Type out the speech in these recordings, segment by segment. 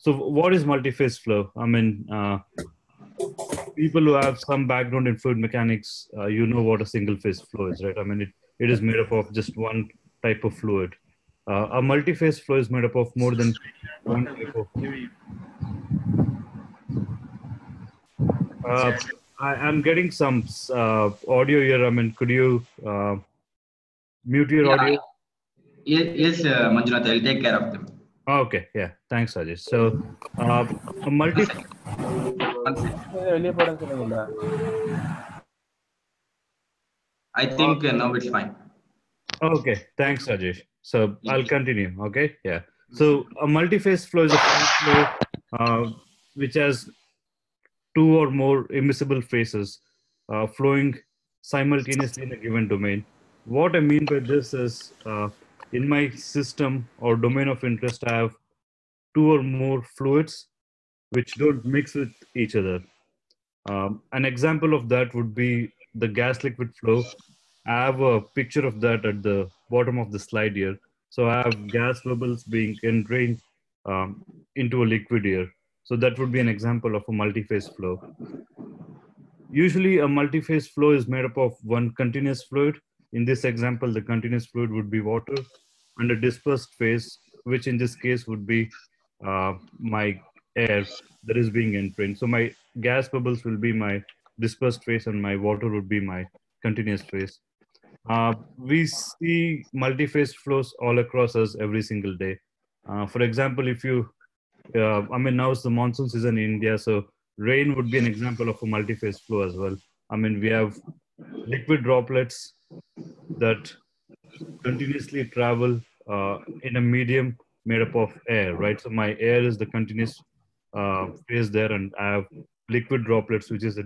So what is multiphase flow? I mean, people who have some background in fluid mechanics, you know what a single phase flow is, right? I mean, it is made up of just one type of fluid. A multiphase flow is made up of more than one type of fluid. I'm getting some audio here. I mean, could you mute your audio? Yes, Manjunath, I'll take care of them. Okay, yeah. Thanks, Sajeesh. So, a multiphase. I think now it's fine. Okay, thanks, Sajeesh. So I'll continue. Okay, yeah. So a multiphase flow is a flow which has two or more immiscible phases flowing simultaneously in a given domain. What I mean by this is, in my system or domain of interest, I have two or more fluids which don't mix with each other. An example of that would be the gas-liquid flow. I have a picture of that at the bottom of the slide here. So I have gas bubbles being entrained into a liquid here. So that would be an example of a multiphase flow. Usually a multiphase flow is made up of one continuous fluid. In this example, the continuous fluid would be water, and a dispersed phase, which in this case would be my air that is being entrained. So my gas bubbles will be my dispersed phase and my water would be my continuous phase. We see multiphase flows all across us every single day. For example, if you, I mean, now it's the monsoon season in India, so rain would be an example of a multiphase flow as well. I mean, we have liquid droplets that continuously travel in a medium made up of air, right? So my air is the continuous phase there, and I have liquid droplets, which is a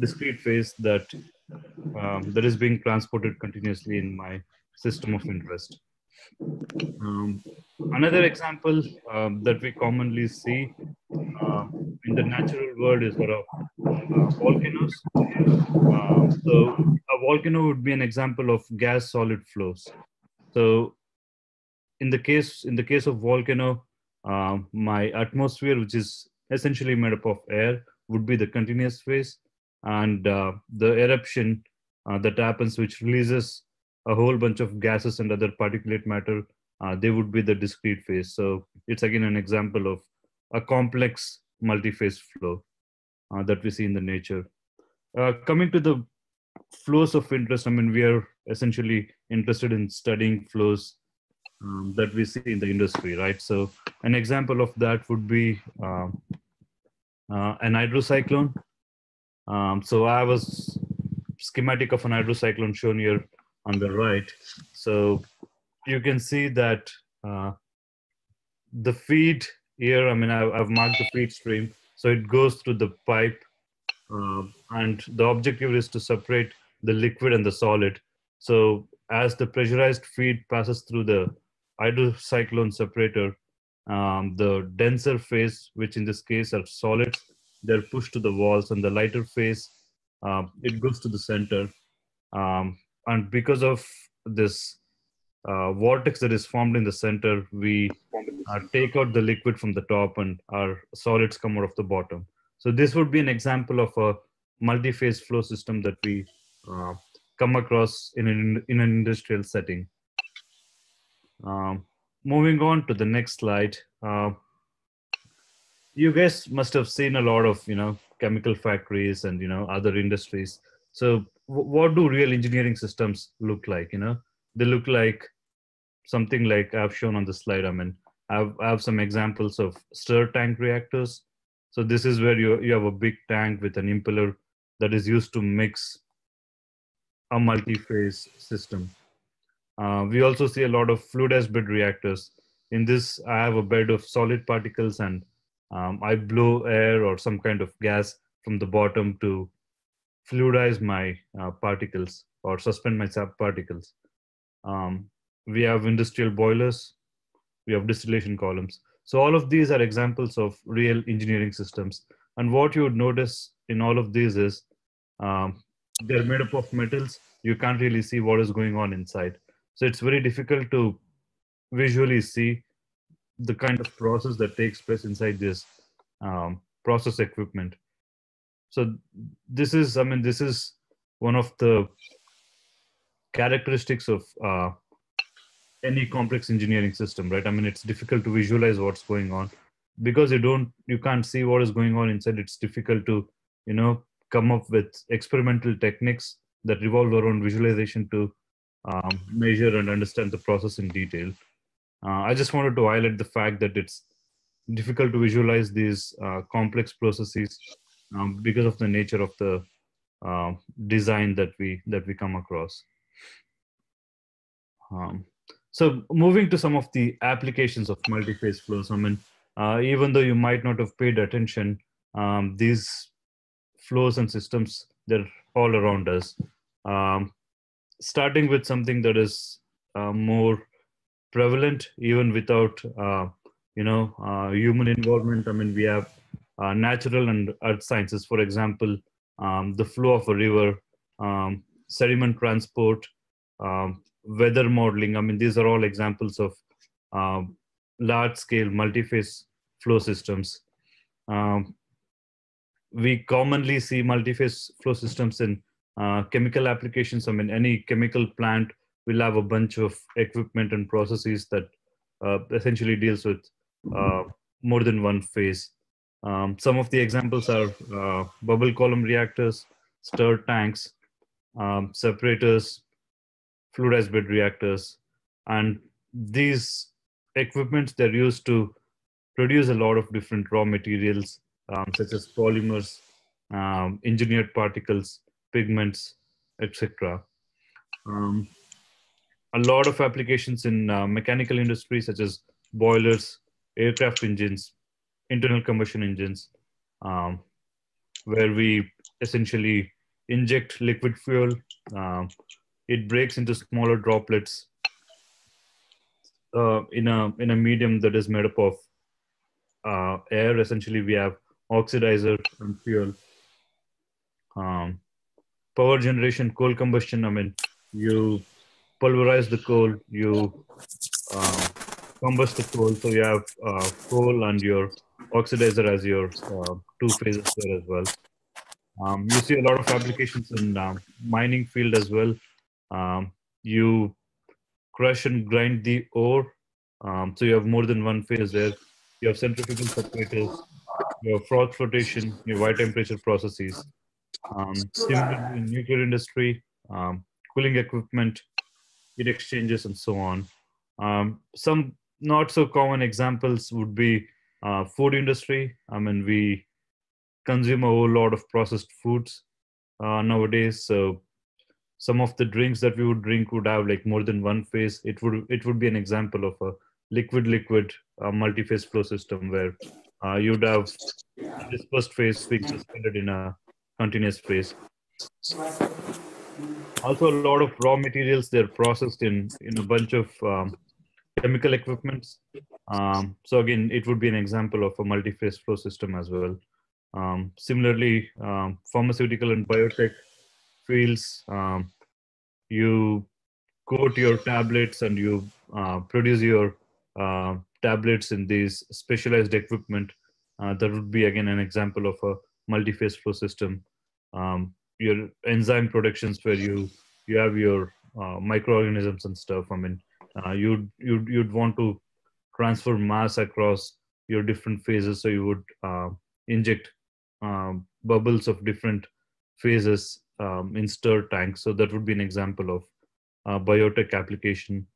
discrete phase that that is being transported continuously in my system of interest. Another example that we commonly see in the natural world is sort of volcanoes. So a volcano would be an example of gas-solid flows. So in the case of volcano, my atmosphere, which is essentially made up of air, would be the continuous phase, and the eruption that happens, which releases a whole bunch of gases and other particulate matter, they would be the discrete phase. So it's again an example of a complex multiphase flow that we see in the nature. Coming to the flows of interest, I mean, we are essentially interested in studying flows that we see in the industry, right? So an example of that would be an hydrocyclone. So I have a schematic of an hydrocyclone shown here on the right. So you can see that the feed here, I mean, I've marked the feed stream. So it goes through the pipe, and the objective is to separate the liquid and the solid. So as the pressurized feed passes through the hydrocyclone separator, the denser phase, which in this case are solids, they're pushed to the walls, and the lighter phase, it goes to the center. And because of this vortex that is formed in the center, we take out the liquid from the top and our solids come out of the bottom. So this would be an example of a multi-phase flow system that we come across in an industrial setting. Moving on to the next slide. You guys must have seen a lot of, chemical factories and, other industries. So what do real engineering systems look like? They look like something like I've shown on the slide. I mean, I have some examples of stir tank reactors. So this is where you have a big tank with an impeller that is used to mix a multi-phase system. We also see a lot of fluidized bed reactors. In this, I have a bed of solid particles, and I blow air or some kind of gas from the bottom to fluidize my particles or suspend my particles. We have industrial boilers. We have distillation columns. So all of these are examples of real engineering systems. And what you would notice in all of these is they're made up of metals. You can't really see what is going on inside. So it's very difficult to visually see the kind of process that takes place inside this process equipment. So this is, I mean, this is one of the characteristics of any complex engineering system, right? I mean, it's difficult to visualize what's going on because you can't see what is going on inside. It's difficult to, you know, come up with experimental techniques that revolve around visualization to measure and understand the process in detail. I just wanted to highlight the fact that it's difficult to visualize these complex processes because of the nature of the design that we come across. So moving to some of the applications of multi-phase flows, I mean, even though you might not have paid attention, these flows and systems, they're all around us. Starting with something that is more prevalent, even without human involvement. I mean, we have natural and earth sciences, for example, the flow of a river, sediment transport, weather modeling. I mean, these are all examples of large-scale multi-phase flow systems. We commonly see multi-phase flow systems in chemical applications. I mean, any chemical plant will have a bunch of equipment and processes that essentially deals with more than one phase. Some of the examples are bubble column reactors, stir tanks, separators, fluidized bed reactors, and these equipments, they're used to produce a lot of different raw materials, such as polymers, engineered particles, pigments, etc. A lot of applications in mechanical industry, such as boilers, aircraft engines, internal combustion engines, where we essentially inject liquid fuel. It breaks into smaller droplets in a medium that is made up of air. Essentially, we have oxidizer and fuel. Power generation, coal combustion. I mean, you pulverize the coal, you combust the coal, so you have coal and your oxidizer as your two phases there as well. You see a lot of applications in mining field as well. You crush and grind the ore, so you have more than one phase there. You have centrifugal separators, you have froth flotation, you have high temperature processes. Similarly in nuclear industry, cooling equipment, heat exchangers, and so on. Some not so common examples would be food industry. I mean, we consume a whole lot of processed foods nowadays. So some of the drinks that we would drink would have like more than one phase. It would be an example of a liquid-liquid multi-phase flow system where you'd have dispersed phase being suspended in a continuous phase. Also, a lot of raw materials, they're processed in a bunch of chemical equipments. So again, it would be an example of a multi-phase flow system as well. Similarly, pharmaceutical and biotech fields, you coat your tablets and you produce your tablets in these specialized equipment. That would be again an example of a multi-phase flow system. Your enzyme productions, where you have your microorganisms and stuff. I mean, you'd want to transfer mass across your different phases, so you would inject bubbles of different phases in stir tanks. So that would be an example of biotech application.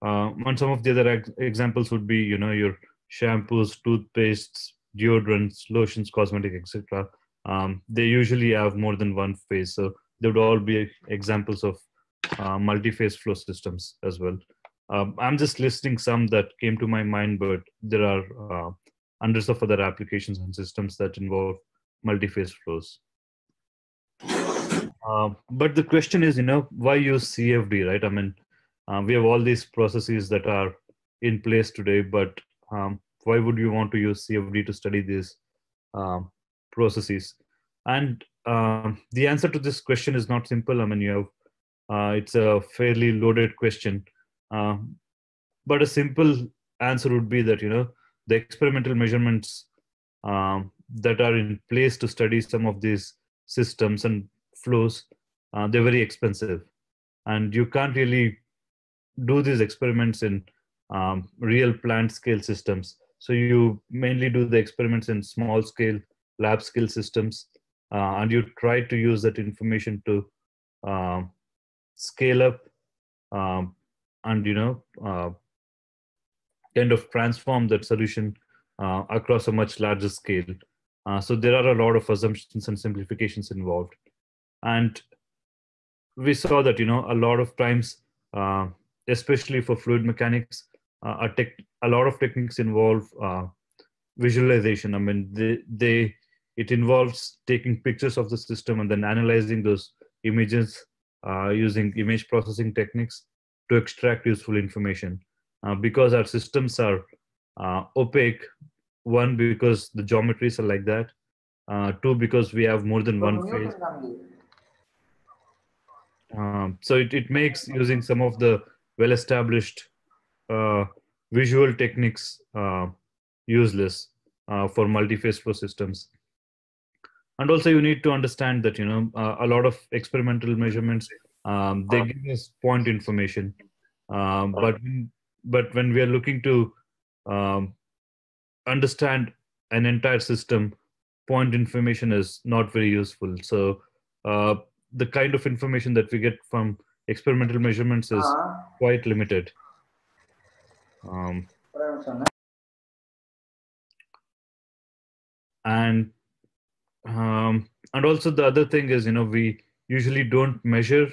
And some of the other examples would be, you know, your shampoos, toothpastes, deodorants, lotions, cosmetic, etc. They usually have more than one phase, so they would all be examples of multi-phase flow systems as well. I'm just listing some that came to my mind, but there are hundreds of other applications and systems that involve multi-phase flows. But the question is, you know, why use CFD, right? I mean, we have all these processes that are in place today, but why would you want to use CFD to study these processes? And the answer to this question is not simple. I mean, you have, it's a fairly loaded question, but a simple answer would be that, you know, the experimental measurements that are in place to study some of these systems and flows, they're very expensive. And you can't really do these experiments in real plant scale systems. So you mainly do the experiments in small scale, lab scale systems, and you try to use that information to scale up and, you know, kind of transform that solution across a much larger scale. So there are a lot of assumptions and simplifications involved. And we saw that, you know, a lot of times, especially for fluid mechanics, a lot of techniques involve visualization. I mean, it involves taking pictures of the system and then analyzing those images using image processing techniques to extract useful information. Because our systems are opaque, one, because the geometries are like that, two, because we have more than one phase. So it makes using some of the well-established visual techniques useless for multi-phase flow systems. And also you need to understand that, you know, a lot of experimental measurements, they give us point information, but when we are looking to understand an entire system, point information is not very useful. So the kind of information that we get from experimental measurements is quite limited. And also the other thing is, you know, we usually don't measure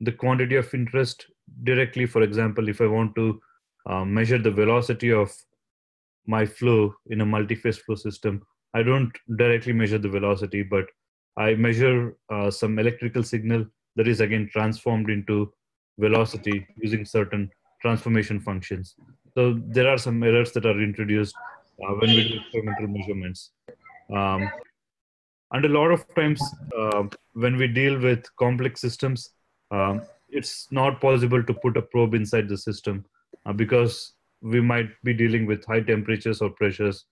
the quantity of interest directly. For example, if I want to measure the velocity of my flow in a multi-phase flow system, I don't directly measure the velocity, but I measure some electrical signal that is again transformed into velocity using certain transformation functions. So there are some errors that are introduced when we do experimental measurements. And a lot of times when we deal with complex systems, it's not possible to put a probe inside the system because we might be dealing with high temperatures or pressures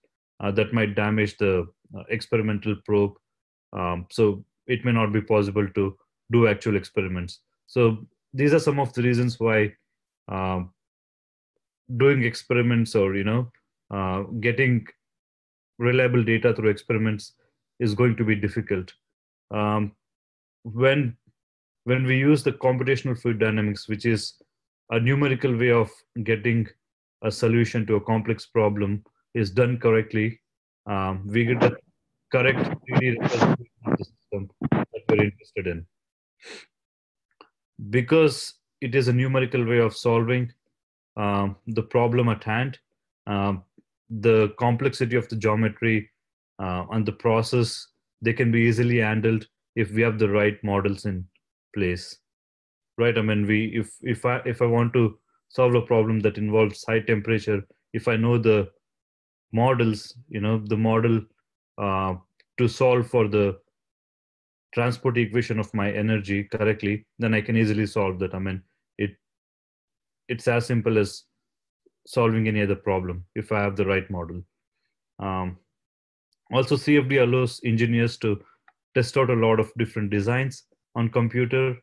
that might damage the experimental probe. So it may not be possible to do actual experiments. So these are some of the reasons why doing experiments or, you know, getting reliable data through experiments is going to be difficult. When we use the computational fluid dynamics, which is a numerical way of getting a solution to a complex problem, is done correctly, we get the correct 3D representation of the system that we're interested in. Because it is a numerical way of solving the problem at hand, the complexity of the geometry and the process, they can be easily handled if we have the right models in place, right? I mean, if I want to solve a problem that involves high temperature, if I know the models, you know, the model to solve for the transport equation of my energy correctly, then I can easily solve that. I mean, it's as simple as solving any other problem if I have the right model. Also, CFD allows engineers to test out a lot of different designs on computer.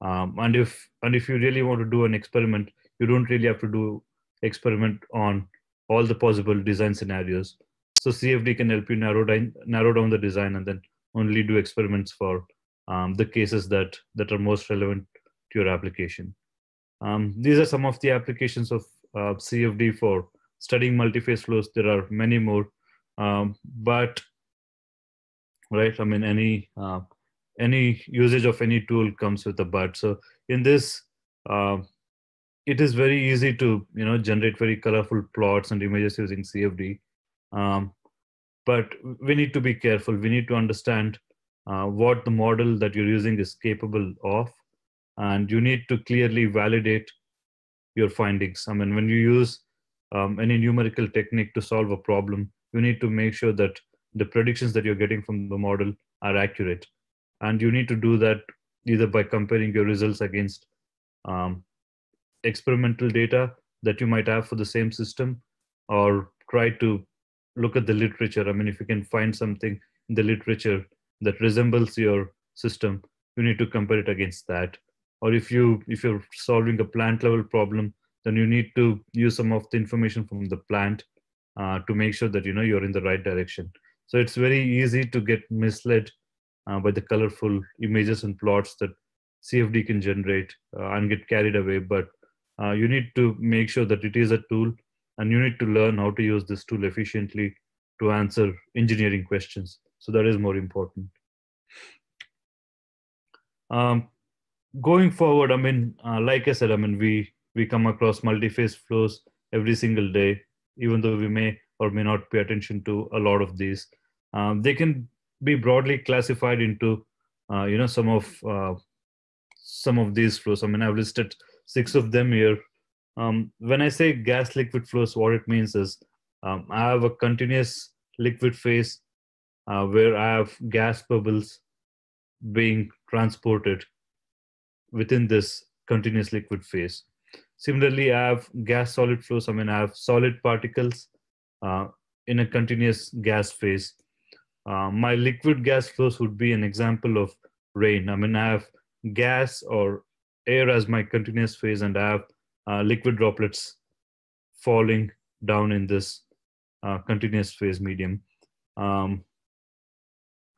And if you really want to do an experiment, you don't really have to do experiment on all the possible design scenarios. So CFD can help you narrow down the design and then only do experiments for the cases that are most relevant to your application. These are some of the applications of CFD for studying multi-phase flows. There are many more, but right, I mean, any usage of any tool comes with a but. So in this, it is very easy to, you know, generate very colorful plots and images using CFD. But we need to be careful. We need to understand what the model that you're using is capable of, and you need to clearly validate your findings. I mean, when you use any numerical technique to solve a problem, you need to make sure that the predictions that you're getting from the model are accurate. And you need to do that either by comparing your results against experimental data that you might have for the same system, or try to look at the literature. I mean, if you can find something in the literature that resembles your system, you need to compare it against that. Or if you're solving a plant level problem, then you need to use some of the information from the plant to make sure that you know you're in the right direction. So it's very easy to get misled by the colorful images and plots that CFD can generate and get carried away. But you need to make sure that it is a tool, and you need to learn how to use this tool efficiently to answer engineering questions. So that is more important. Going forward, I mean, like I said, I mean, we come across multi-phase flows every single day, even though we may or may not pay attention to a lot of these. They can be broadly classified into, you know, some of these flows. I mean, I've listed 6 of them here. When I say gas liquid flows, what it means is I have a continuous liquid phase where I have gas bubbles being transported within this continuous liquid phase. Similarly, I have gas solid flows. I mean, I have solid particles in a continuous gas phase. My liquid gas flows would be an example of rain. I mean, I have gas or air as my continuous phase, and I have liquid droplets falling down in this continuous phase medium.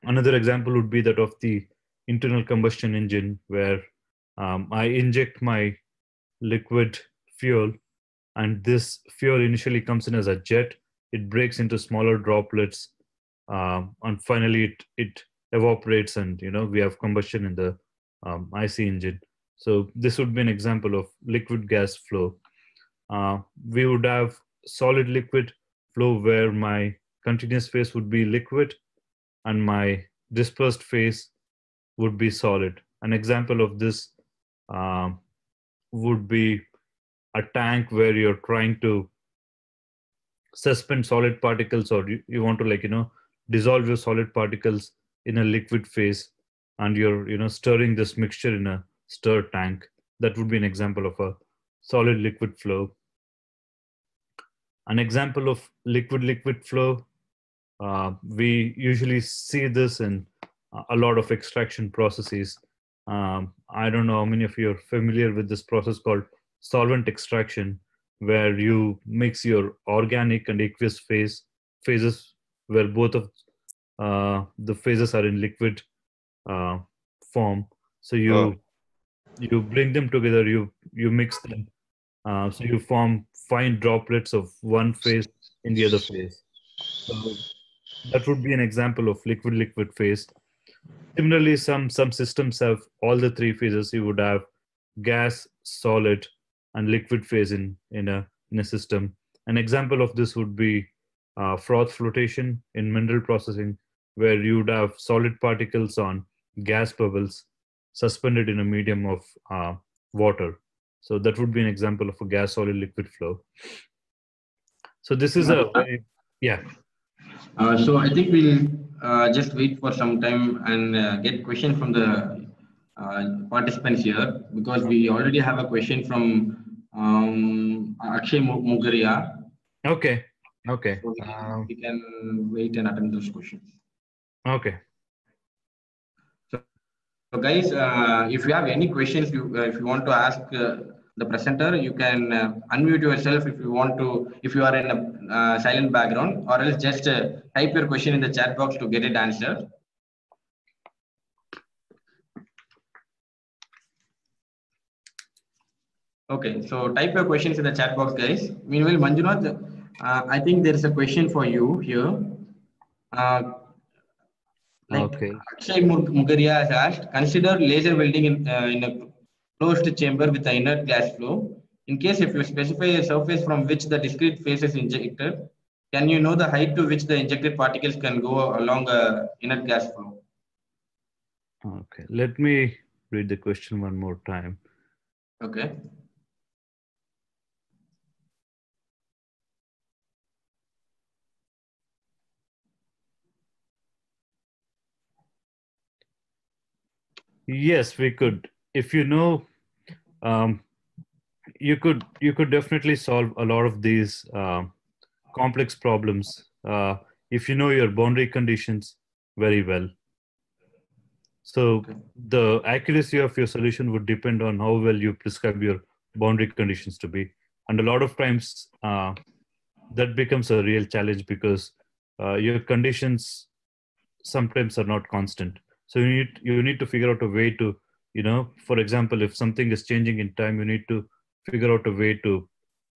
Another example would be that of the internal combustion engine, where I inject my liquid fuel, and this fuel initially comes in as a jet. It breaks into smaller droplets, and finally it evaporates, and you know we have combustion in the IC engine. So this would be an example of liquid gas flow. We would have solid liquid flow where my continuous phase would be liquid and my dispersed phase would be solid. An example of this would be a tank where you're trying to suspend solid particles, or you want to, like, you know, dissolve your solid particles in a liquid phase, and you're, you know, stirring this mixture in a stir tank. That would be an example of a solid liquid flow. An example of liquid-liquid flow, we usually see this in a lot of extraction processes. I don't know how many of you are familiar with this process called solvent extraction, where you mix your organic and aqueous phases, where both of the phases are in liquid form. So you bring them together, you mix them, so you form fine droplets of one phase in the other phase. So that would be an example of liquid-liquid phase. Similarly, some systems have all the 3 phases. You would have gas, solid, and liquid phase in a system. An example of this would be froth flotation in mineral processing, where you would have solid particles on gas bubbles suspended in a medium of water. So that would be an example of a gas solid liquid flow. So this is a yeah. So I think we'll just wait for some time and get questions from the participants here, because we already have a question from Akshay Mugariya. Okay. Okay. So we can wait and attend those questions. Okay. So guys, if you have any questions, if you want to ask the presenter, you can unmute yourself if you want to, if you are in a silent background, or else just type your question in the chat box to get it answered. Okay, so type your questions in the chat box, guys. Meanwhile, Manjunath, I think there is a question for you here. Okay. Akshay Mugariya has asked, consider laser welding in a closed chamber with an inert gas flow. In case if you specify a surface from which the discrete phase is injected, can you know the height to which the injected particles can go along a inert gas flow? Okay, let me read the question one more time. Okay. Yes, we could. If you know you could definitely solve a lot of these complex problems if you know your boundary conditions very well. So okay. The accuracy of your solution would depend on how well you prescribe your boundary conditions to be. And a lot of times that becomes a real challenge because your conditions sometimes are not constant. So you need to figure out a way to, you know, for example, if something is changing in time, you need to figure out a way to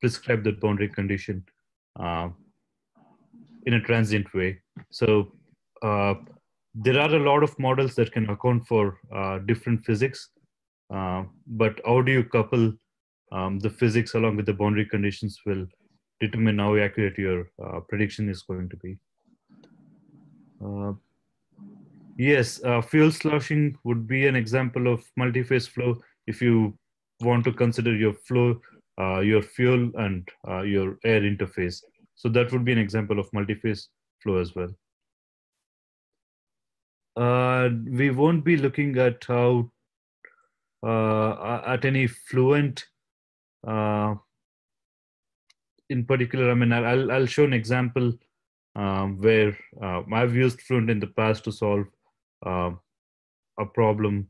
prescribe that boundary condition in a transient way. So there are a lot of models that can account for different physics, but how do you couple the physics along with the boundary conditions will determine how accurate your prediction is going to be. Yes, fuel sloshing would be an example of multi-phase flow. If you want to consider your flow, your fuel and your air interface. So that would be an example of multi-phase flow as well. We won't be looking at how at any fluent in particular. I mean, I'll show an example where I've used fluent in the past to solve a problem,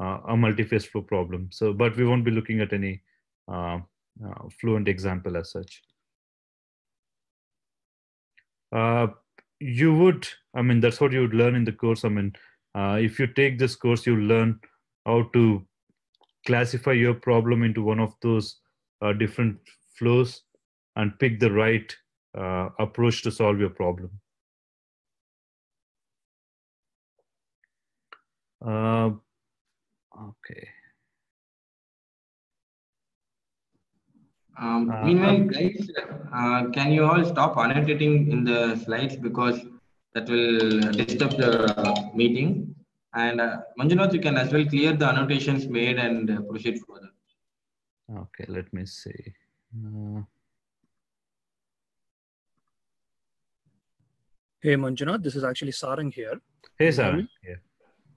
a multi-phase flow problem. So, but we won't be looking at any fluent example as such. You would, I mean, that's what you would learn in the course. I mean, if you take this course, you learn how to classify your problem into one of those different flows and pick the right approach to solve your problem. Okay. Meanwhile, guys, can you all stop annotating in the slides because that will disturb the meeting. And Manjunath, you can as well clear the annotations made and proceed further. Okay, let me see. Hey Manjunath, this is actually Sarang here. Hey Sarang.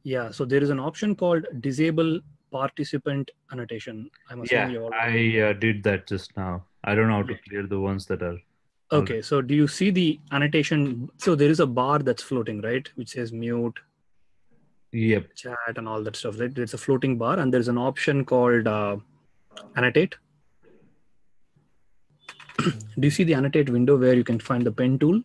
Yeah, so there is an option called disable participant annotation. I'm assuming you all. I did that just now. I don't know how to clear the ones that are. Okay, so do you see the annotation? So there is a bar that's floating, right? Which says mute, yep, chat and all that stuff, right? It's a floating bar and there's an option called annotate. Do you see the annotate window where you can find the pen tool?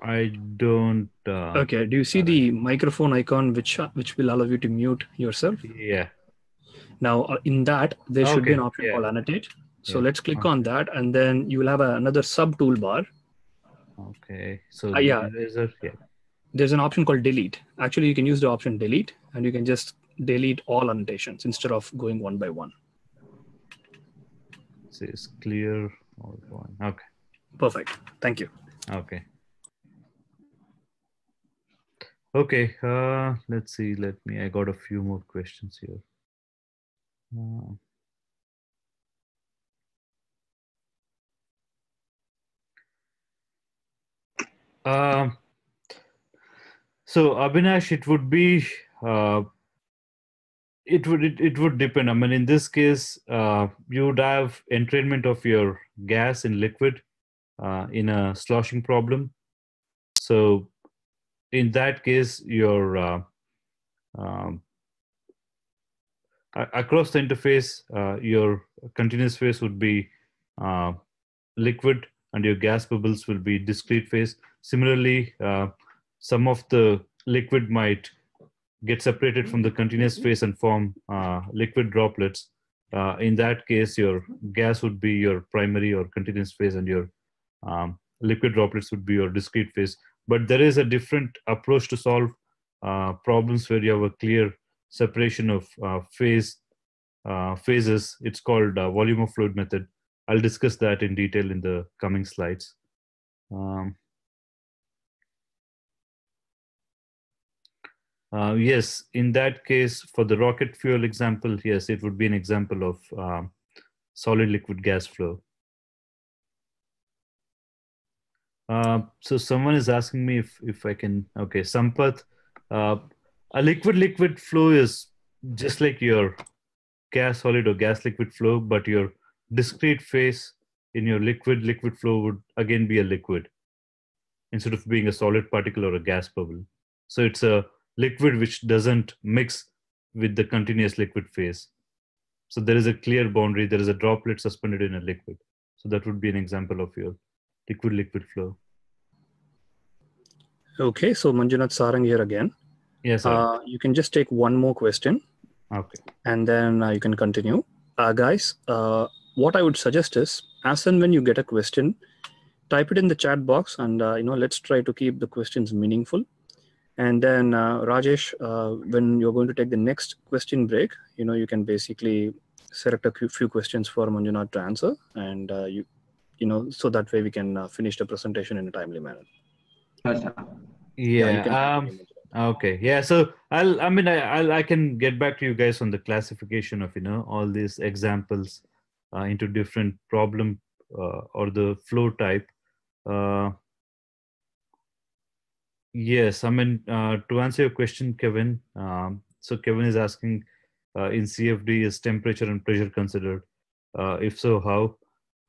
I don't. Okay. Do you see the microphone icon, which will allow you to mute yourself? Yeah. Now in that there should be an option called annotate. So let's click on that, and then you will have another sub toolbar. Okay. So there's an option called delete. Actually, you can use the option delete, and you can just delete all annotations instead of going one by one. It says clear all one. Okay. Perfect. Thank you. Okay. Okay, let's see. I got a few more questions here. So Abhinash, it would depend. I mean, in this case, you would have entrainment of your gas in liquid in a sloshing problem. So in that case, your across the interface, your continuous phase would be liquid and your gas bubbles will be discrete phase. Similarly, some of the liquid might get separated from the continuous phase and form liquid droplets. In that case, your gas would be your primary or continuous phase and your liquid droplets would be your discrete phase. But there is a different approach to solve problems where you have a clear separation of phases. It's called volume of fluid method. I'll discuss that in detail in the coming slides. Yes, in that case, for the rocket fuel example, yes, it would be an example of solid liquid gas flow. So someone is asking me if I can, okay, Sampath, a liquid-liquid flow is just like your gas-solid or gas-liquid flow, but your discrete phase in your liquid-liquid flow would again be a liquid instead of being a solid particle or a gas bubble. So it's a liquid which doesn't mix with the continuous liquid phase. So there is a clear boundary. There is a droplet suspended in a liquid. So that would be an example of your liquid-liquid flow. Okay, so Manjunath, Sarang here again. Yes. You can just take one more question. Okay. And then you can continue. Guys, what I would suggest is, as and when you get a question, type it in the chat box, and let's try to keep the questions meaningful. And then Rajesh, when you're going to take the next question break, you can basically select a few questions for Manjunath to answer, and so that way we can finish the presentation in a timely manner. Okay. Yeah. So I can get back to you guys on the classification of all these examples into different problem or the flow type. Yes. To answer your question, Kevin. So Kevin is asking, in CFD is temperature and pressure considered? If so,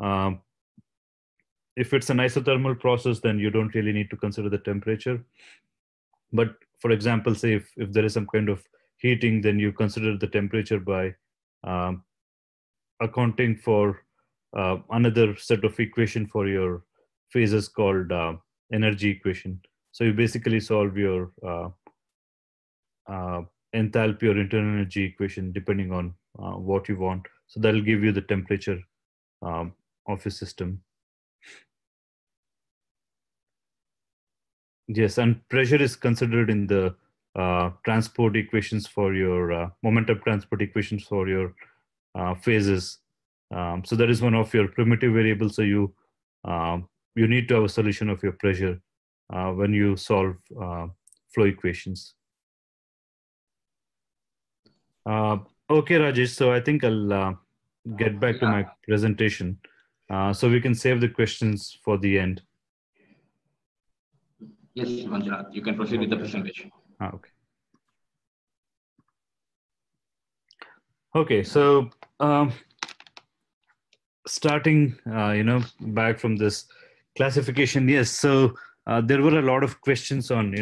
how? If it's an isothermal process, then you don't really need to consider the temperature. But for example, say if there is some kind of heating, then you consider the temperature by accounting for another set of equation for your phases called energy equation. So you basically solve your enthalpy or internal energy equation depending on what you want. So that'll give you the temperature of your system. Yes, and pressure is considered in the transport equations for your momentum transport equations for your phases. So that is one of your primitive variables. So you you need to have a solution of your pressure when you solve flow equations. Okay, Rajesh. So I think I'll get back to my presentation. So we can save the questions for the end. Yes, Manjunath, you can proceed with the presentation. Okay. Okay, so starting, back from this classification, yes. So there were a lot of questions on,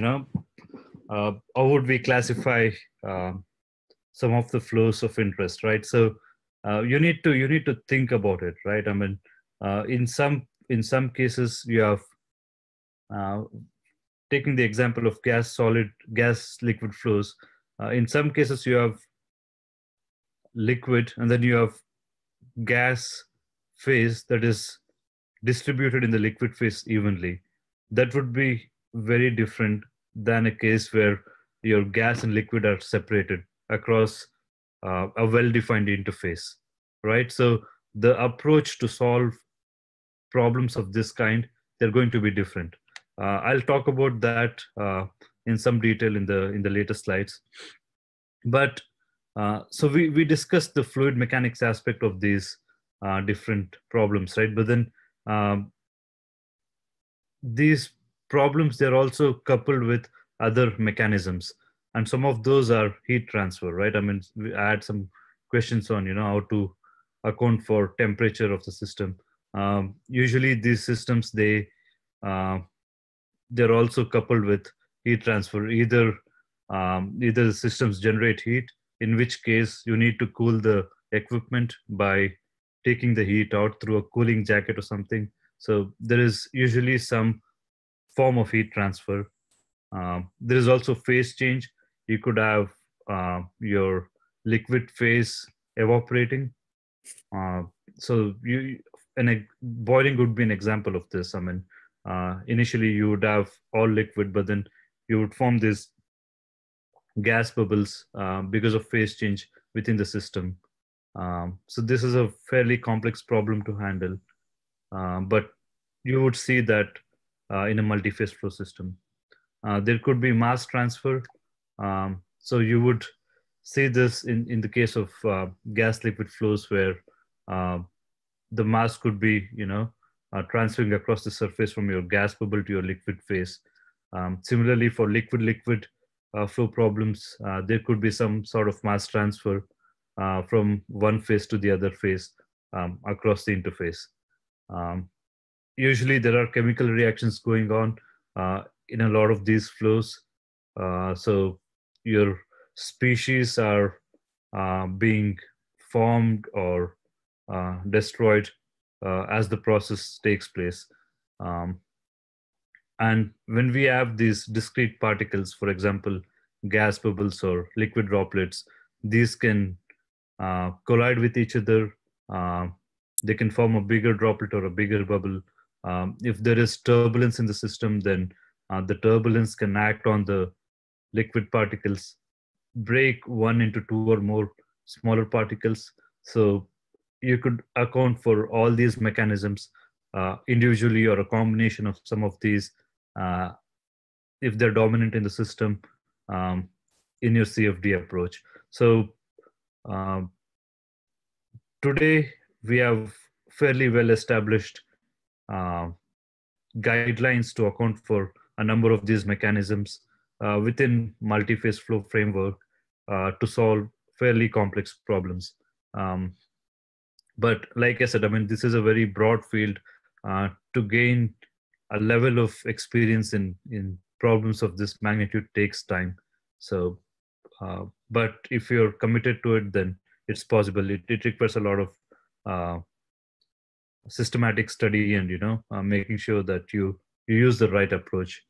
how would we classify some of the flows of interest, right? So you need to think about it, right? In some cases you have. Taking the example of gas-liquid flows, in some cases you have liquid and then you have gas phase that is distributed in the liquid phase evenly. That would be very different than a case where your gas and liquid are separated across a well-defined interface, right? So the approach to solve problems of this kind, they're going to be different. I'll talk about that in some detail in the later slides. But so we discussed the fluid mechanics aspect of these different problems, right? But then these problems, they're also coupled with other mechanisms. And some of those are heat transfer, right? We had some questions on, how to account for temperature of the system. Usually these systems, they're also coupled with heat transfer. Either the systems generate heat, in which case you need to cool the equipment by taking the heat out through a cooling jacket or something. So there is usually some form of heat transfer. There is also phase change. You could have your liquid phase evaporating. So boiling would be an example of this. Initially you would have all liquid, but then you would form these gas bubbles because of phase change within the system. So this is a fairly complex problem to handle, but you would see that in a multi-phase flow system. There could be mass transfer. So you would see this in the case of gas-liquid flows where the mass could be, transferring across the surface from your gas bubble to your liquid phase. Similarly, for liquid-liquid flow problems, there could be some sort of mass transfer from one phase to the other phase across the interface. Usually there are chemical reactions going on in a lot of these flows. So your species are being formed or destroyed as the process takes place. And when we have these discrete particles, for example, gas bubbles or liquid droplets, these can collide with each other. They can form a bigger droplet or a bigger bubble. If there is turbulence in the system, then the turbulence can act on the liquid particles, break one into two or more smaller particles. So you could account for all these mechanisms individually or a combination of some of these if they're dominant in the system in your CFD approach. So today we have fairly well established guidelines to account for a number of these mechanisms within multi-phase flow framework to solve fairly complex problems. But like I said, I mean, this is a very broad field. To gain a level of experience in problems of this magnitude takes time. So, but if you're committed to it, then it's possible. It requires a lot of systematic study and, you know, making sure that you use the right approach.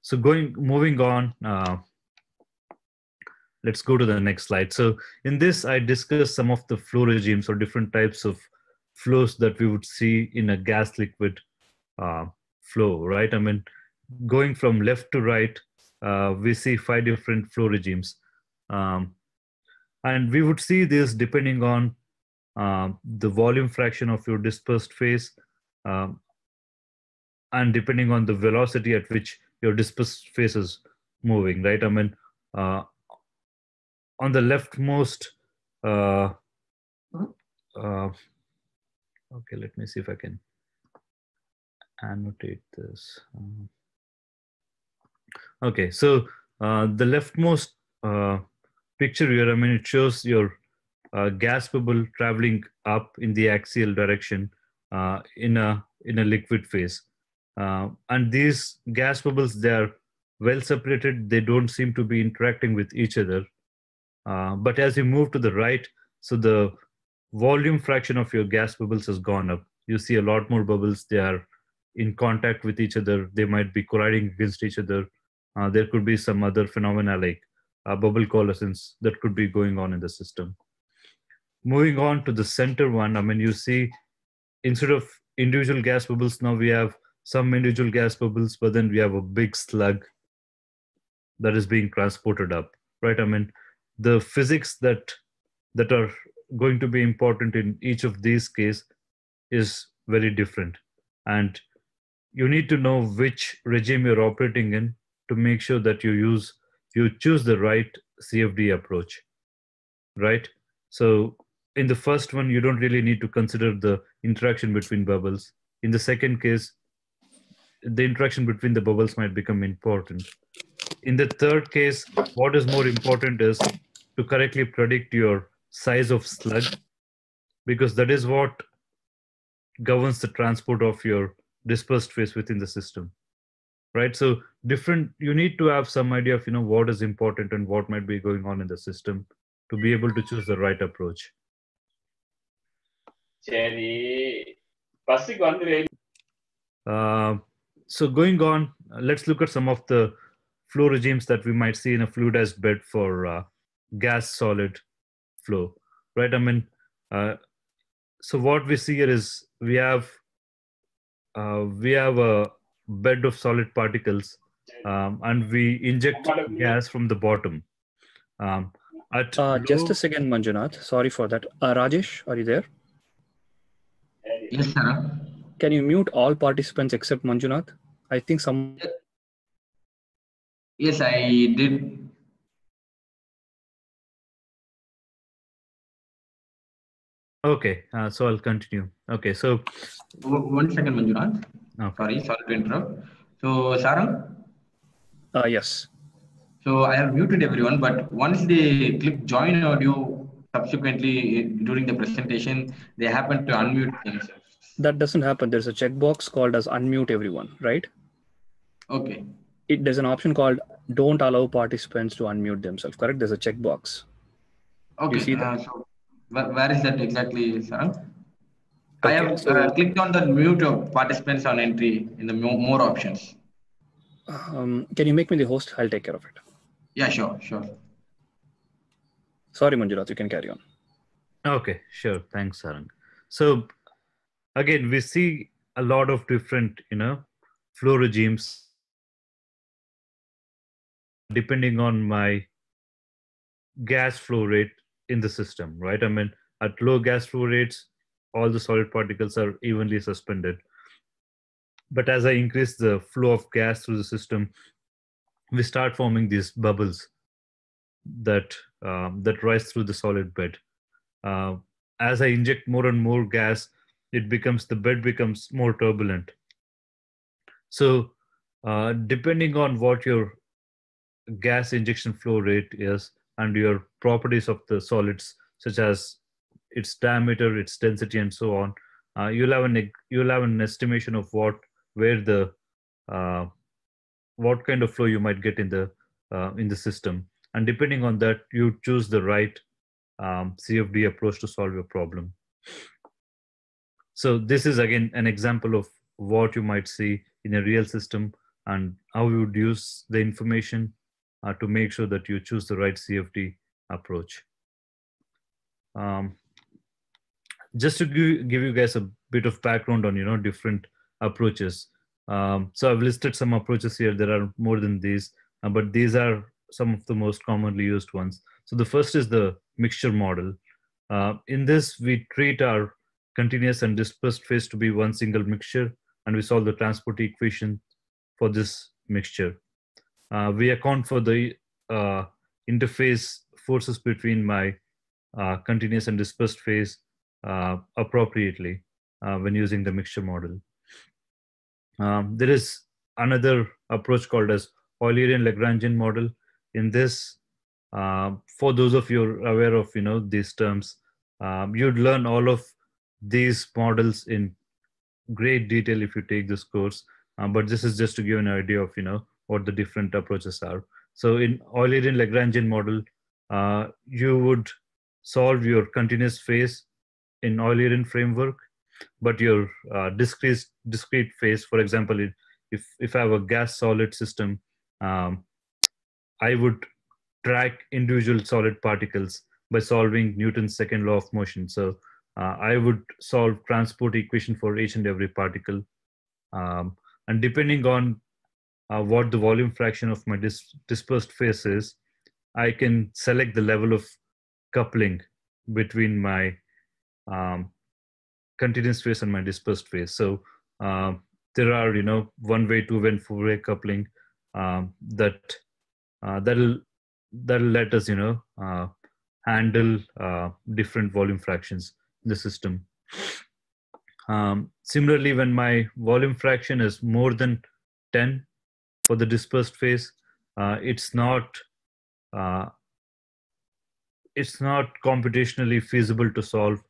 So moving on, let's go to the next slide. So in this, I discussed some of the flow regimes or different types of flows that we would see in a gas liquid flow, right? I mean, going from left to right, we see 5 different flow regimes. And we would see this depending on the volume fraction of your dispersed phase and depending on the velocity at which your dispersed phase is moving, right? I mean, on the leftmost, okay, let me see if I can annotate this. Okay, so the leftmost picture here, I mean, it shows your gas bubble traveling up in the axial direction in a liquid phase. And these gas bubbles, they are well separated. They don't seem to be interacting with each other. But as you move to the right, so the volume fraction of your gas bubbles has gone up. You see a lot more bubbles. They are in contact with each other. They might be colliding against each other. There could be some other phenomena like bubble coalescence that could be going on in the system. Moving on to the center one, I mean, you see instead of individual gas bubbles, now we have some individual gas bubbles, but then we have a big slug that is being transported up, right? I mean, the physics that are going to be important in each of these cases is very different. And you need to know which regime you're operating in to make sure that you choose the right CFD approach, right? So in the first one, you don't really need to consider the interaction between bubbles. In the second case, the interaction between the bubbles might become important. In the third case, what is more important is to correctly predict your size of slug, because that is what governs the transport of your dispersed phase within the system, right? So you need to have some idea of, you know, what is important and what might be going on in the system to be able to choose the right approach. So going on, let's look at some of the flow regimes that we might see in a fluidized bed for gas-solid flow, right? I mean, so what we see here is we have a bed of solid particles, and we inject gas from the bottom. Just a second, Manjunath. Sorry for that. Rajesh, are you there? Yes, sir. Can you mute all participants except Manjunath? I think some. Yes, I did. Okay, so I'll continue. Okay, so one second, Manjunath. Okay. Sorry to interrupt. So Sarang? Yes. So I have muted everyone, but once they click join audio, subsequently during the presentation, they happen to unmute themselves. That doesn't happen. There's a checkbox called as unmute everyone, right? Okay. There's an option called don't allow participants to unmute themselves, correct? There's a checkbox. Okay. You see that? So where is that exactly, Sarang? Okay, I have clicked on the mute of participants on entry in the more options. Can you make me the host? I'll take care of it. Yeah, sure. Sorry, Manjunath, you can carry on. Okay, sure. Thanks, Sarang. So again, we see a lot of different, flow regimes depending on my gas flow rate in the system, right? I mean, at low gas flow rates, all the solid particles are evenly suspended. But as I increase the flow of gas through the system, we start forming these bubbles that that rise through the solid bed. As I inject more and more gas, the bed becomes more turbulent. So depending on what your gas injection flow rate is and your properties of the solids, such as its diameter, its density, and so on, you'll have an estimation of what kind of flow you might get in the system, and depending on that, you choose the right CFD approach to solve your problem. So this is again an example of what you might see in a real system and how you would use the information to make sure that you choose the right CFD approach. Just to give you guys a bit of background on different approaches. So I've listed some approaches here. There are more than these, but these are some of the most commonly used ones. So the first is the mixture model. In this, we treat our continuous and dispersed phase to be one single mixture, and we solve the transport equation for this mixture. We account for the interface forces between my continuous and dispersed phase appropriately when using the mixture model. There is another approach called as Eulerian-Lagrangian model. In this, for those of you who are aware of these terms, you'd learn all of these models in great detail if you take this course. But this is just to give an idea of what the different approaches are. So in Eulerian-Lagrangian model, you would solve your continuous phase in Eulerian framework, but your discrete phase, for example, if I have a gas solid system, I would track individual solid particles by solving Newton's second law of motion. So I would solve transport equation for each and every particle. And depending on what the volume fraction of my dispersed phase is, I can select the level of coupling between my continuous phase and my dispersed phase. So there are, one-way, two-way, and four-way coupling that'll let us, handle different volume fractions in the system. Similarly, when my volume fraction is more than 10 for the dispersed phase, it's not computationally feasible to solve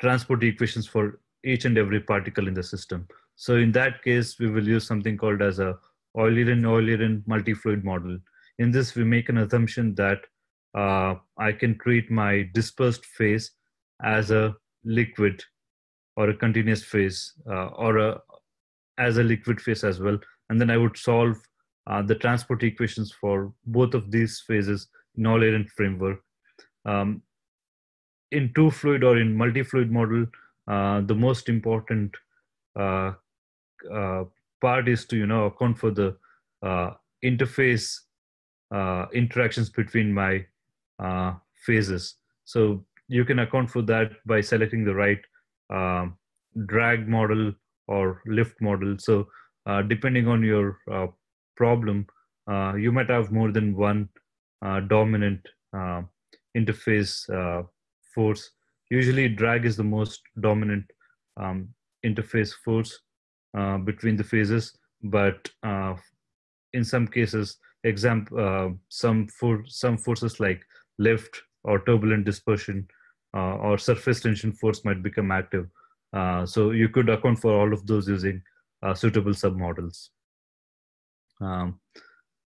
transport equations for each and every particle in the system. So in that case, we will use something called as a Eulerian-Eulerian multi-fluid model. In this, we make an assumption that I can treat my dispersed phase as a liquid or a continuous phase as a liquid phase as well. And then I would solve the transport equations for both of these phases in Eulerian framework. In two-fluid or in multi-fluid model, the most important part is to account for the interface interactions between my phases. So you can account for that by selecting the right drag model or lift model. So depending on your problem, you might have more than one dominant interface force. Usually drag is the most dominant interface force between the phases, but in some cases, some forces like lift or turbulent dispersion or surface tension force might become active. So you could account for all of those using suitable submodels.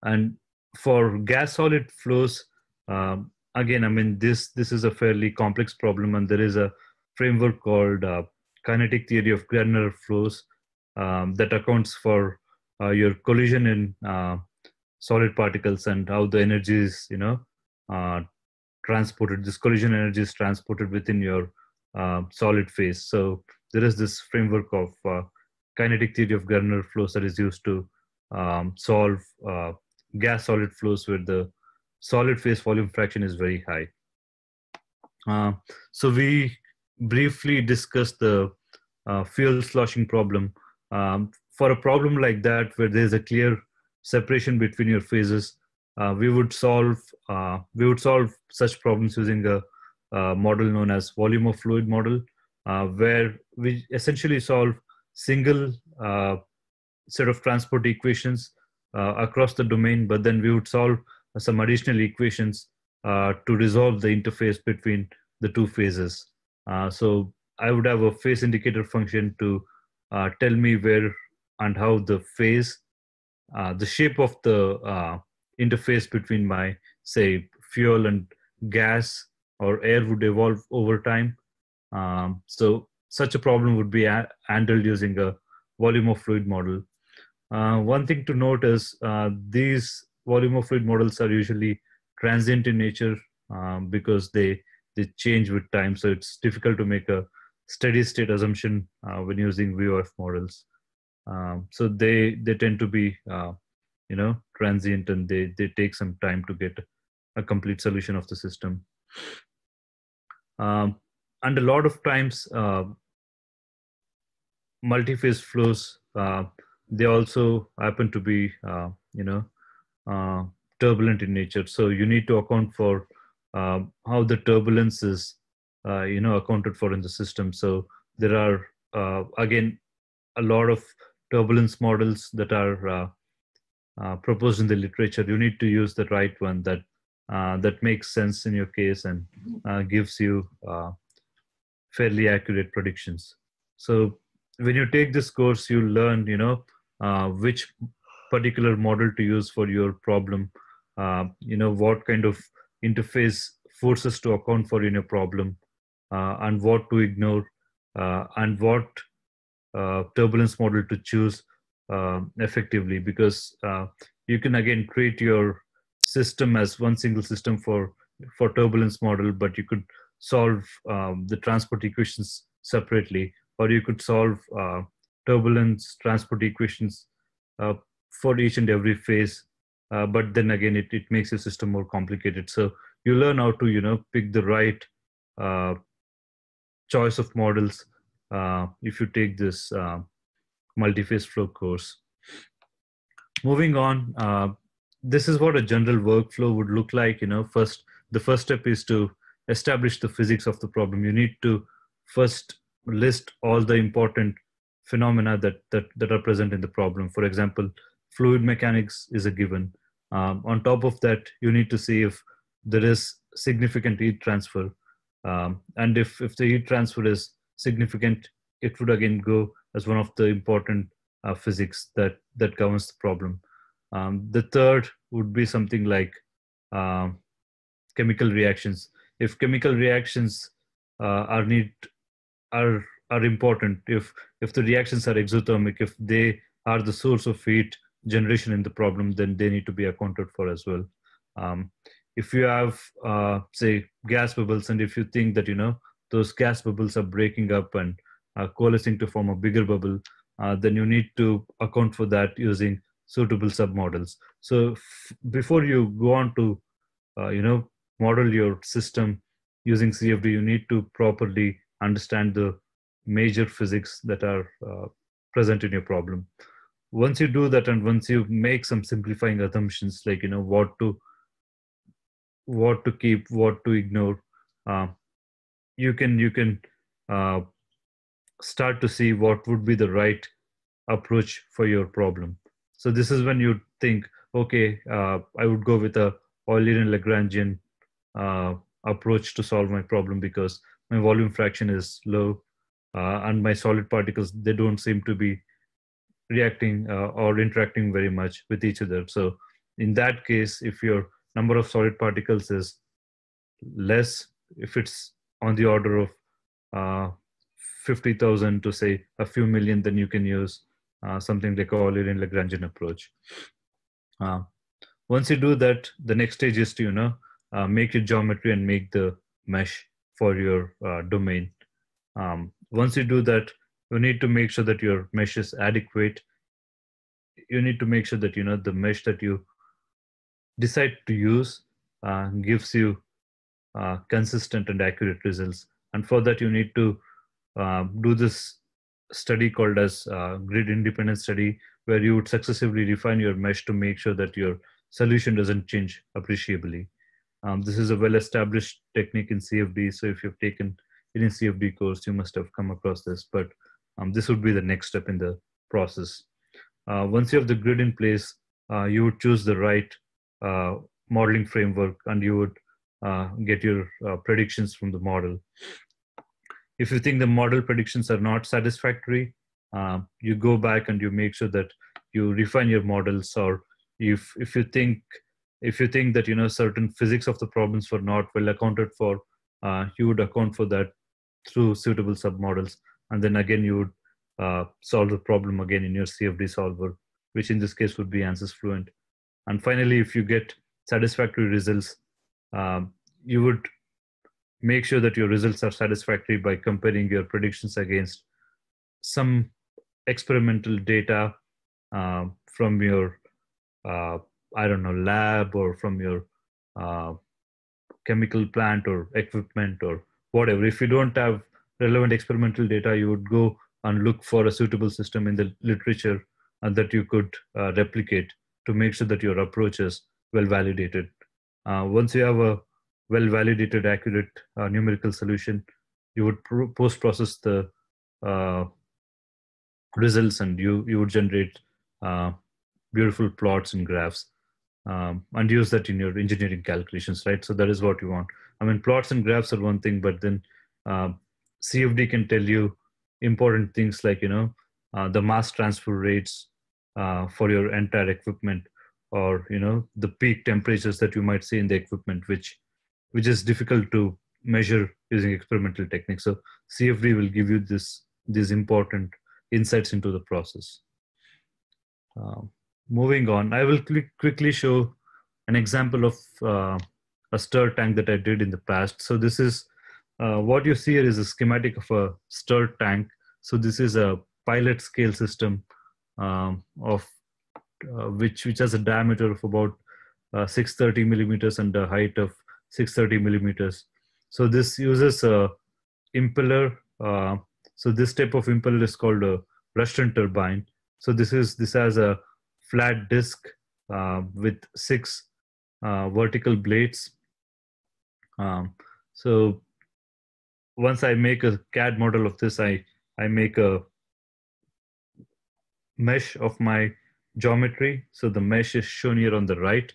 And for gas solid flows, again, I mean, this is a fairly complex problem, and there is a framework called kinetic theory of granular flows that accounts for your collision in solid particles and how the energy is, transported. This collision energy is transported within your solid phase. So there is this framework of kinetic theory of granular flows that is used to solve gas solid flows where the solid phase volume fraction is very high. So we briefly discussed the fuel sloshing problem. For a problem like that, where there's a clear separation between your phases, we would solve such problems using a model known as volume of fluid model, where we essentially solve single set of transport equations across the domain, but then we would solve some additional equations to resolve the interface between the two phases. So I would have a phase indicator function to tell me where and how the phase, the shape of the interface between my, say, fuel and gas or air would evolve over time. So such a problem would be handled using a volume of fluid model. One thing to note is these volume of fluid models are usually transient in nature because they change with time. So it's difficult to make a steady state assumption when using VOF models. So they tend to be transient, and they take some time to get a complete solution of the system. And a lot of times, multi-phase flows, they also happen to be, turbulent in nature. So you need to account for how the turbulence is, accounted for in the system. So there are, again, a lot of turbulence models that are proposed in the literature. You need to use the right one that that makes sense in your case and gives you fairly accurate predictions. So when you take this course, you learn, which particular model to use for your problem, what kind of interface forces to account for in your problem, and what to ignore, and what turbulence model to choose effectively, because you can again create your system as one single system for turbulence model, but you could solve the transport equations separately, or you could solve turbulence transport equations for each and every phase, but then again, it makes your system more complicated. So you learn how to, pick the right choice of models if you take this multi-phase flow course. Moving on, this is what a general workflow would look like. The first step is to establish the physics of the problem. You need to first list all the important phenomena that are present in the problem. For example, fluid mechanics is a given. On top of that, you need to see if there is significant heat transfer. And if the heat transfer is significant, it would again go as one of the important physics that governs the problem. The third would be something like chemical reactions. If chemical reactions are important, if the reactions are exothermic, if they are the source of heat generation in the problem, then they need to be accounted for as well. If you have, say, gas bubbles, and if you think that, those gas bubbles are breaking up and coalescing to form a bigger bubble, then you need to account for that using suitable submodels. So before you go on to, model your system using CFD, you need to properly understand the major physics that are present in your problem. Once you do that, and once you make some simplifying assumptions, like, what to what to keep, what to ignore. You can start to see what would be the right approach for your problem. So this is when you think, okay, I would go with a Eulerian-Lagrangian approach to solve my problem because my volume fraction is low and my solid particles, they don't seem to be reacting or interacting very much with each other. So in that case, if your number of solid particles is less, if it's on the order of 50,000 to say a few million, then you can use something like Eulerian-Lagrangian approach. Once you do that, the next stage is to make your geometry and make the mesh for your domain. Once you do that, you need to make sure that your mesh is adequate. You need to make sure that the mesh that you decide to use gives you consistent and accurate results. And for that, you need to do this study called as grid independent study, where you would successively refine your mesh to make sure that your solution doesn't change appreciably. This is a well-established technique in CFD. So if you've taken it in CFD course, you must have come across this, but this would be the next step in the process. Once you have the grid in place, you would choose the right modeling framework and you would get your predictions from the model. If you think the model predictions are not satisfactory, you go back and you make sure that you refine your models, or if you think that certain physics of the problems were not well accounted for, you would account for that through suitable submodels, and then again you would solve the problem again in your CFD solver, which in this case would be Ansys Fluent. And finally, if you get satisfactory results, you would make sure that your results are satisfactory by comparing your predictions against some experimental data from your I don't know, lab, or from your chemical plant or equipment or whatever. If you don't have relevant experimental data, you would go and look for a suitable system in the literature and that you could replicate to make sure that your approach is well validated. Once you have a well validated, accurate numerical solution, you would post-process the results, and you would generate beautiful plots and graphs. And use that in your engineering calculations, right? So that is what you want. I mean, plots and graphs are one thing, but then CFD can tell you important things like, the mass transfer rates for your entire equipment, or, the peak temperatures that you might see in the equipment, which is difficult to measure using experimental techniques. So CFD will give you these important insights into the process. Moving on, I will quickly show an example of a stir tank that I did in the past. So this is, what you see here is a schematic of a stir tank. So this is a pilot scale system which has a diameter of about 630 millimeters and a height of 630 millimeters. So this uses a impeller. So this type of impeller is called a Rushton turbine. So this has a flat disc with 6 vertical blades. So once I make a CAD model of this, I make a mesh of my geometry. So the mesh is shown here on the right.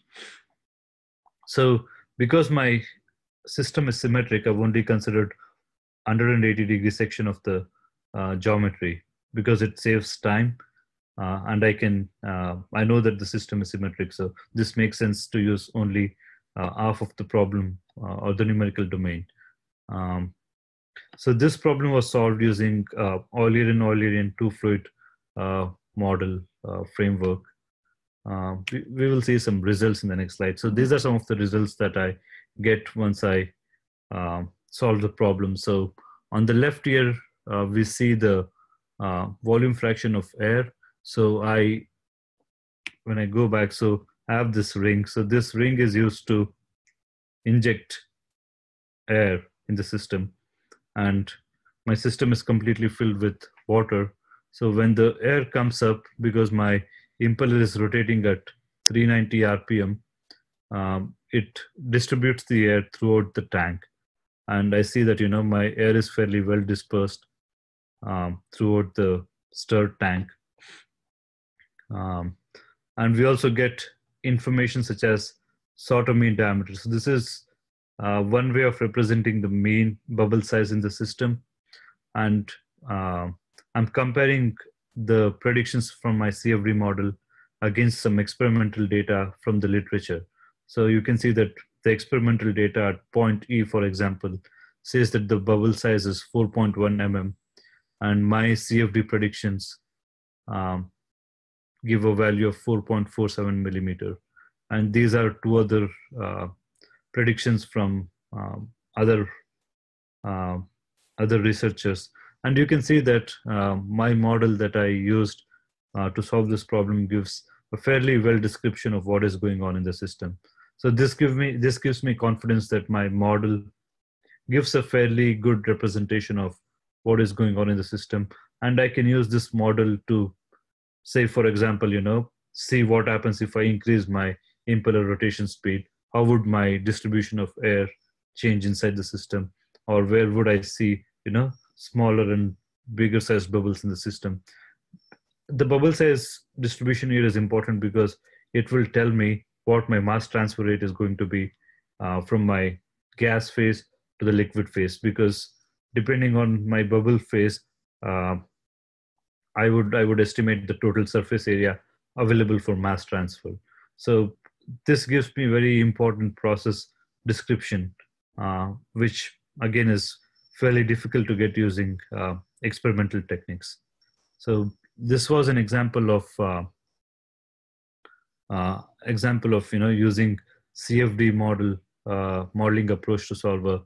So because my system is symmetric, I've only considered 180-degree section of the geometry because it saves time. And I know that the system is symmetric, so this makes sense to use only half of the problem or the numerical domain. So this problem was solved using Eulerian-Eulerian two-fluid model framework. We will see some results in the next slide. So these are some of the results that I get once I solve the problem. So on the left here, we see the volume fraction of air. So when I go back, so I have this ring. So this ring is used to inject air in the system, and my system is completely filled with water. So when the air comes up, because my impeller is rotating at 390 RPM, it distributes the air throughout the tank. And I see that, you know, my air is fairly well dispersed throughout the stirred tank. And we also get information such as Sauter mean diameter. So this is one way of representing the mean bubble size in the system. And I'm comparing the predictions from my CFD model against some experimental data from the literature. So you can see that the experimental data at point E, for example, says that the bubble size is 4.1 mm. And my CFD predictions give a value of 4.47 millimeter. And these are two other predictions from other researchers. And you can see that my model that I used to solve this problem gives a fairly well description of what is going on in the system. So this gives me confidence that my model gives a fairly good representation of what is going on in the system. And I can use this model to say, for example, you know, see what happens if I increase my impeller rotation speed. How would my distribution of air change inside the system? Or where would I see, you know, smaller and bigger sized bubbles in the system? The bubble size distribution here is important because it will tell me what my mass transfer rate is going to be from my gas phase to the liquid phase, because depending on my bubble phase, I would estimate the total surface area available for mass transfer. So this gives me very important process description, which again is fairly difficult to get using experimental techniques. So this was an example of, you know, using CFD modeling approach to solve a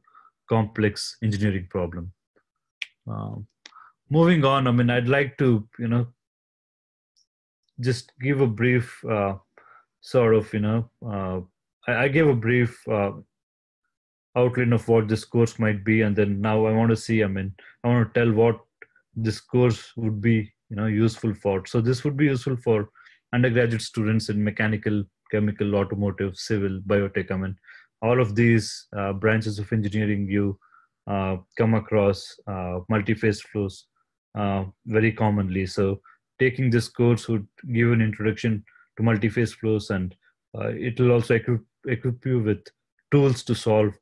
complex engineering problem. Moving on, I mean, I'd like to, you know, just give a brief sort of, you know, I gave a brief outline of what this course might be, and then now I want to see, I mean, I want to tell what this course would be, you know, useful for. So this would be useful for undergraduate students in mechanical, chemical, automotive, civil, biotech. I mean, all of these branches of engineering, you come across multi-phase flows very commonly. So taking this course would give an introduction to multi-phase flows, and it will also equip you with tools to solve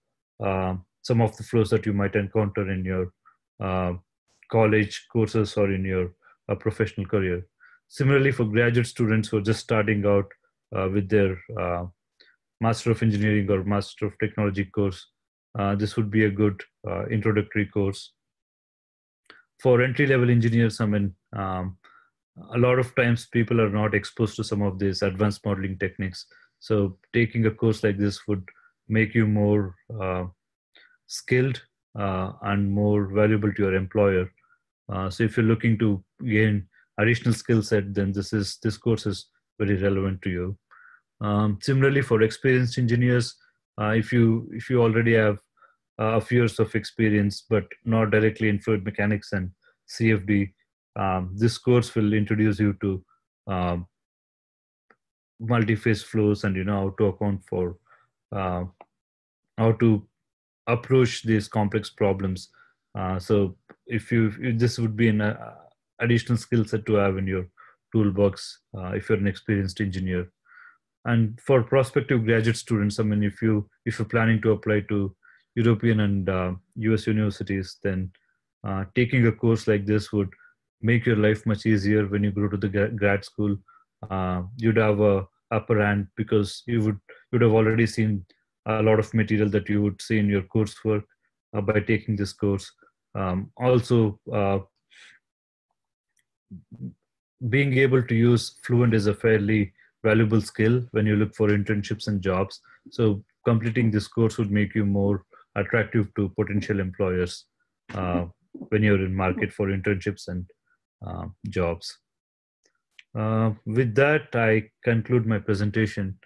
some of the flows that you might encounter in your college courses or in your professional career. Similarly, for graduate students who are just starting out with their Master of Engineering or Master of Technology course, this would be a good introductory course. For entry-level engineers, I mean, a lot of times people are not exposed to some of these advanced modeling techniques. So taking a course like this would make you more skilled and more valuable to your employer. So if you're looking to gain additional skill set, then this course is very relevant to you. Similarly, for experienced engineers, if you already have a few years of experience but not directly in fluid mechanics and CFD, this course will introduce you to multi-phase flows and, you know, how to account for how to approach these complex problems. So this would be an additional skill set to have in your toolbox if you're an experienced engineer. And for prospective graduate students, I mean, if you're planning to apply to European and US universities, then taking a course like this would make your life much easier. When you go to the grad school, you'd have an upper hand because you would have already seen a lot of material that you would see in your coursework by taking this course. Also, being able to use Fluent is a fairly valuable skill when you look for internships and jobs. So completing this course would make you more attractive to potential employers when you're in market for internships and jobs. With that, I conclude my presentation.